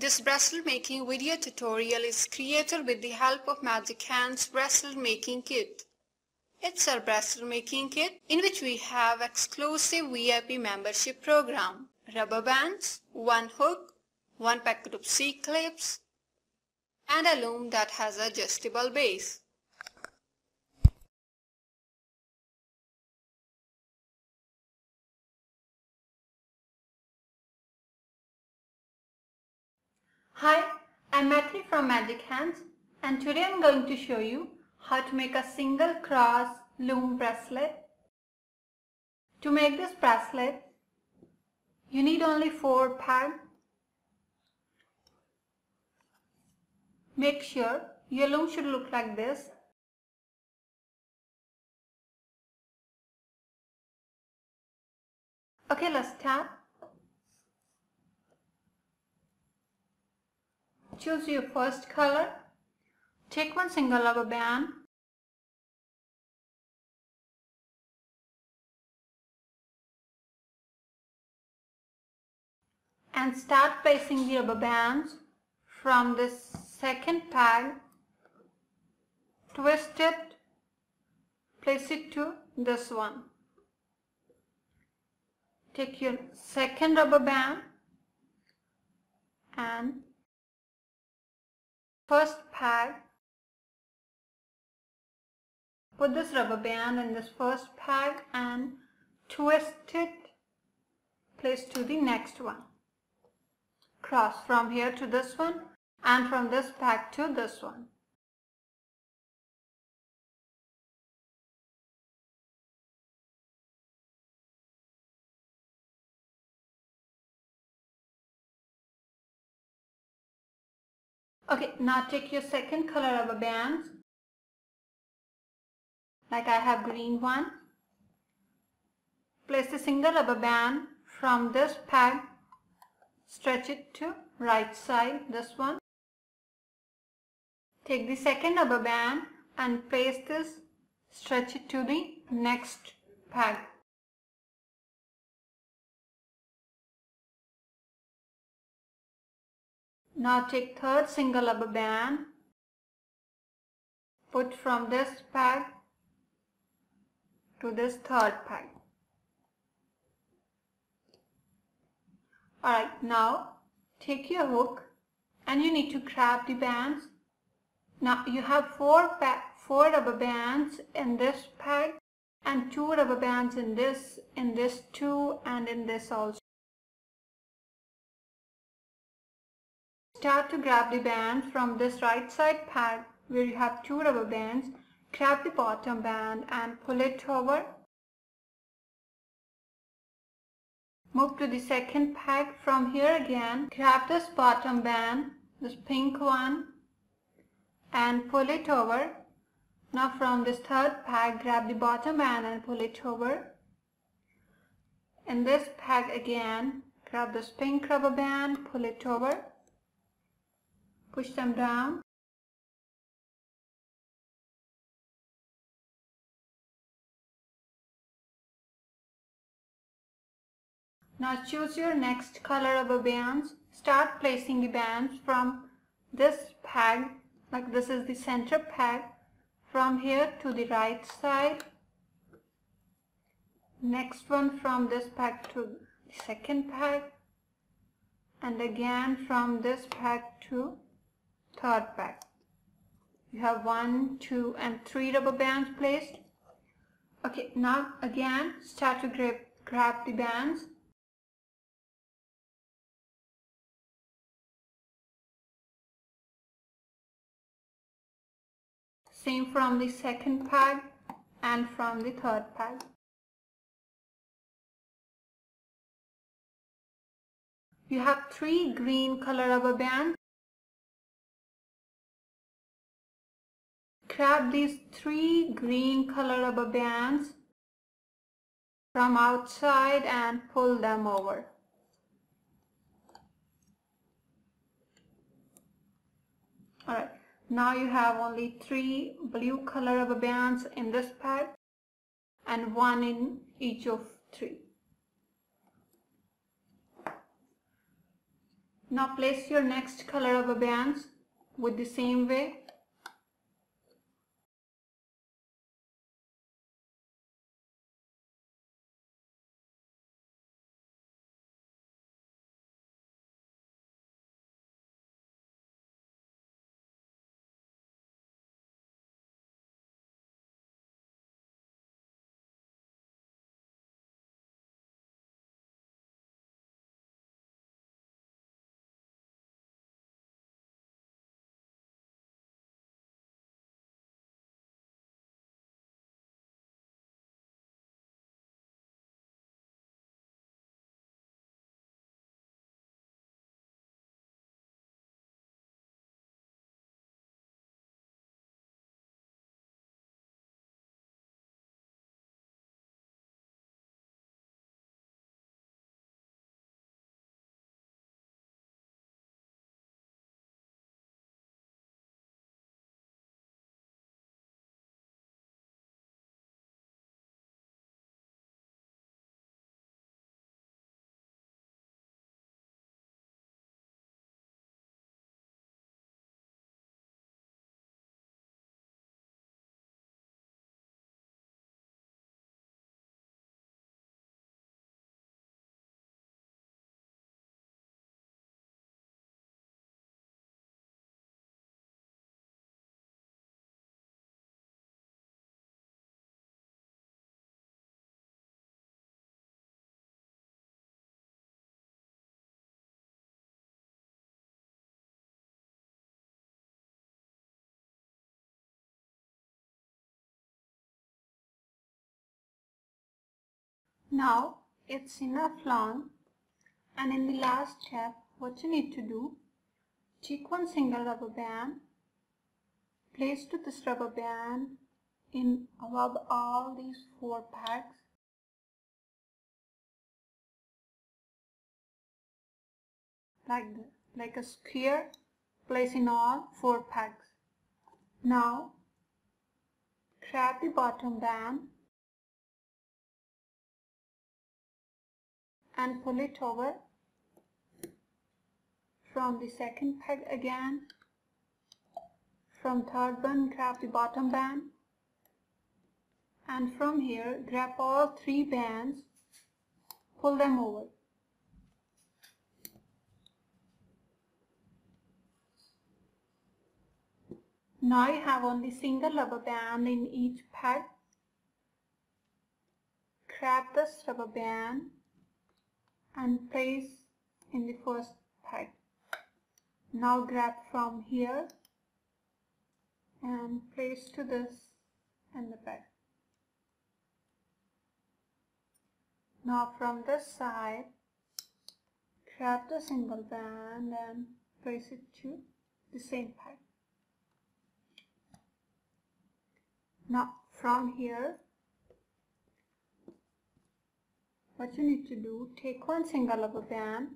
This bracelet making video tutorial is created with the help of Magic Hands bracelet making kit. It's our bracelet making kit in which we have exclusive VIP membership program, rubber bands, one hook, one packet of C-clips, and a loom that has adjustable base. Hi, I'm Matthew from Magic Hands, and today I'm going to show you how to make a single cross loom bracelet. To make this bracelet, you need only 4 pads. Make sure your loom should look like this. Okay, let's start. Choose your first color. Take one single rubber band. And start placing the rubber bands from the second pad. Twist it. Place it to this one. Take your second rubber band and first pad, put this rubber band in this first pad and twist it, place to the next one. Cross from here to this one and from this pad to this one. Okay, now take your second color rubber bands, like I have green one. Place a single rubber band from this pad, stretch it to right side, this one. Take the second rubber band and place this, stretch it to the next pad. Now take third single rubber band, put from this pad to this third pad. Alright, now take your hook and you need to grab the bands. Now you have four rubber bands in this pad and 2 rubber bands in this 2 and in this also. Start to grab the band from this right side pad where you have 2 rubber bands. Grab the bottom band and pull it over. Move to the second pad from here again. Grab this bottom band, this pink one, and pull it over. Now from this third pad, grab the bottom band and pull it over. In this pad again, grab this pink rubber band, pull it over. Push them down. Now choose your next color rubber bands. Start placing the bands from this pad, like this is the center pad, from here to the right side. Next one from this pad to the second pad, and again from this pad to third pad. You have 1, 2, and 3 rubber bands placed. Okay, now again start to grab the bands. Same from the second pad and from the third pad. You have 3 green color rubber bands. Grab these 3 green color rubber bands from outside and pull them over. Alright, now you have only 3 blue color rubber bands in this pad and 1 in each of 3. Now place your next color of abeyance with the same way. Now it's enough long, and in the last step what you need to do, take one single rubber band, place to this rubber band in above all these four packs. Like a square, place in all four packs. Now grab the bottom band and pull it over from the second peg again. From third band grab the bottom band, and from here grab all three bands, pull them over. Now you have only single rubber band in each peg. Grab this rubber band and place in the first peg. Now grab from here and place to this and the peg. Now from this side grab the single band and place it to the same peg. Now from here what you need to do, take one single rubber band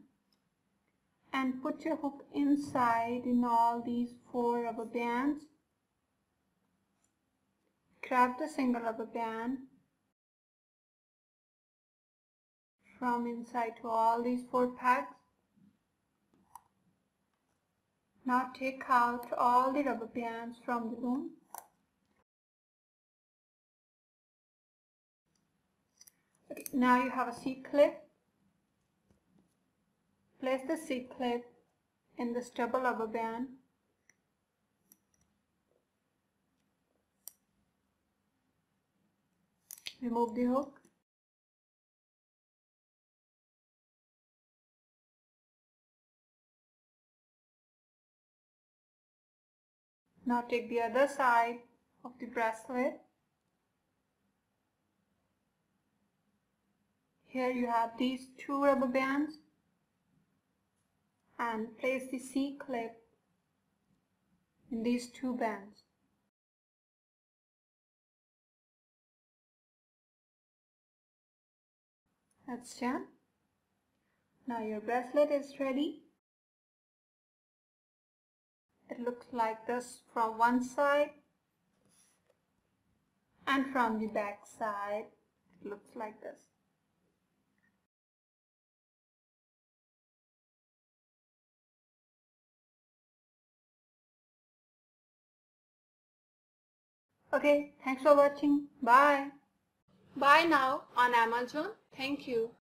and put your hook inside in all these four rubber bands. Grab the single rubber band from inside to all these four packs. Now take out all the rubber bands from the loom. Now you have a C-clip. Place the C-clip in the double rubber band. Remove the hook. Now take the other side of the bracelet. Here you have these two rubber bands and place the C-clip in these two bands. That's done. Now your bracelet is ready. It looks like this from one side, and from the back side it looks like this. Okay, thanks for watching. Bye. Buy now on Amazon. Thank you.